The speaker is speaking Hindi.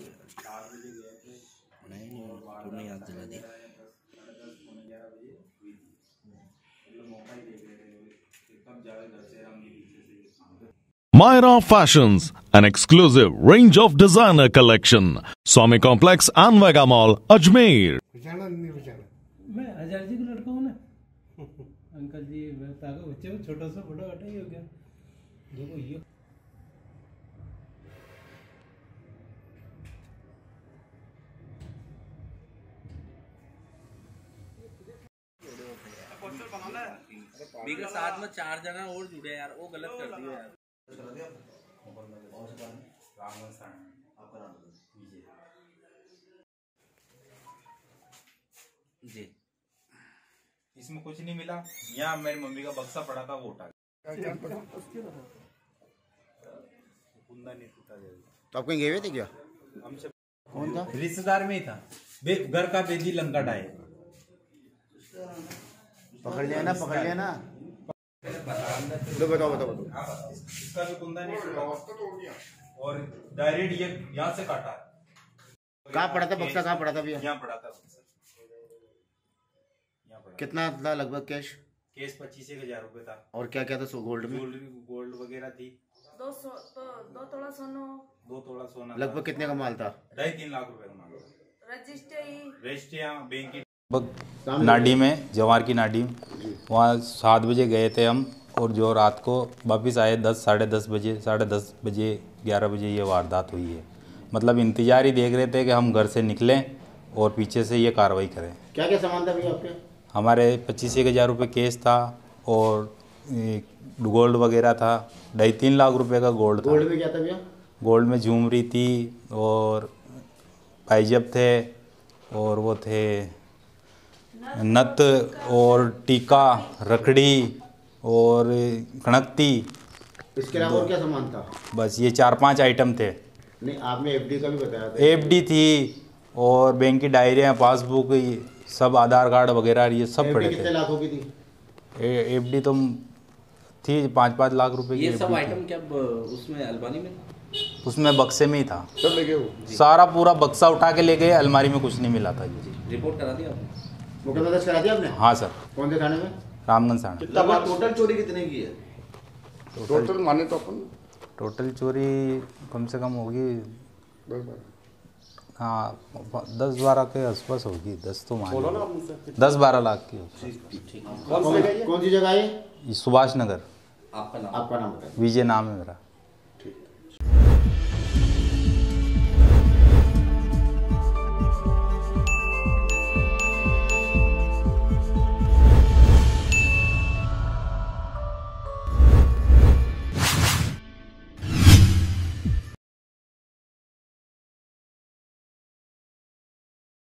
नहीं तुम्हें याद दिला दी। Myra Fashions, an exclusive range of designer collection. Swami Complex Anwagam Mall, Ajmer. मैं हजार जी का लड़का हूँ ना अंकल जी, मैं ताका बच्चे में छोटा सा बड़ा अटा ही हो गया। देखो ये मेरे साथ में चार जना और जुड़े यार, वो गलत कर दिया यार। रामगंज आपका जी, इसमें कुछ नहीं मिला। यहाँ मेरी मम्मी का बक्सा पड़ा था, वो उठा कुंदा नहीं टूटा तो आप कहीं गए थे क्या? हमसे कौन था? रिश्तेदार में ही था, घर का बेदी लंका डाये। पकड़ लिया ना, पकड़ लिया ना। बताओ बताओ बताओ, इसका भी कुंदा नहीं टूटा और डायरेक्ट ये यहाँ से काटा। कहाँ पड़ा था बक्सा? कहाँ पड़ा था भैया? यहाँ पड़ा था। कितना था लगभग कैश? कैश 25,000 रुपए था। और क्या क्या था गोल्ड में? गोल्ड वगैरह थी, दो तोला सोना। लगभग कितने का माल था? 2.5-3 लाख रुपए का माल था। रजिस्ट्रियाँ बैंक की लगभग नाडी में, जवार की नाडी, वहाँ 7 बजे गए थे हम और जो रात को वापस आए 10, 10:30 बजे, 10:30 बजे, 11 बजे ये वारदात हुई है। मतलब इंतजार ही देख रहे थे कि हम घर से निकलें और पीछे से ये कार्रवाई करें। क्या क्या सामान था भैया आपके? हमारे 25,000 रुपये कैश था और गोल्ड वगैरह था। 2.5-3 लाख रुपए का गोल्ड था। गोल्ड में क्या था भैया? गोल्ड में झूमरी थी और पाइजब थे और वो थे नत और टीका, रखड़ी और कणकती। इसके अलावा और क्या सामान था? बस ये 4-5 आइटम थे। नहीं, आपने एफडी का भी बताया था। एफडी थी और बैंक की डायरियाँ, पासबुक, सब आधार कार्ड वगैरह ये सब पड़े थे। कितने लाखों की थी एफडी? तो थी 5-5 लाख रुपए की। ये सब आइटम क्या उसमें अलमारी में था? उसमें बक्से में ही था, सब लेके वो सारा पूरा बक्सा उठा के ले गए। अलमारी में कुछ नहीं मिला था। जी रिपोर्ट करा दी आपने? मुकदमा दर्ज करा दिया आपने? हाँ सर। कौन से थाने में? रामगंज थाना। टोटल चोरी कितने की है? टोटल माने तो अपन टोटल चोरी कम से कम होगी, हाँ 10-12 के आसपास होगी। 10 तो मानिए 10-12 लाख की होगी। कौन सी जगह है? सुभाष नगर। आपका नाम? विजय नाम है मेरा।